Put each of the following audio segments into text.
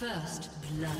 First blood.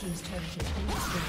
Team's turret has been destroyed.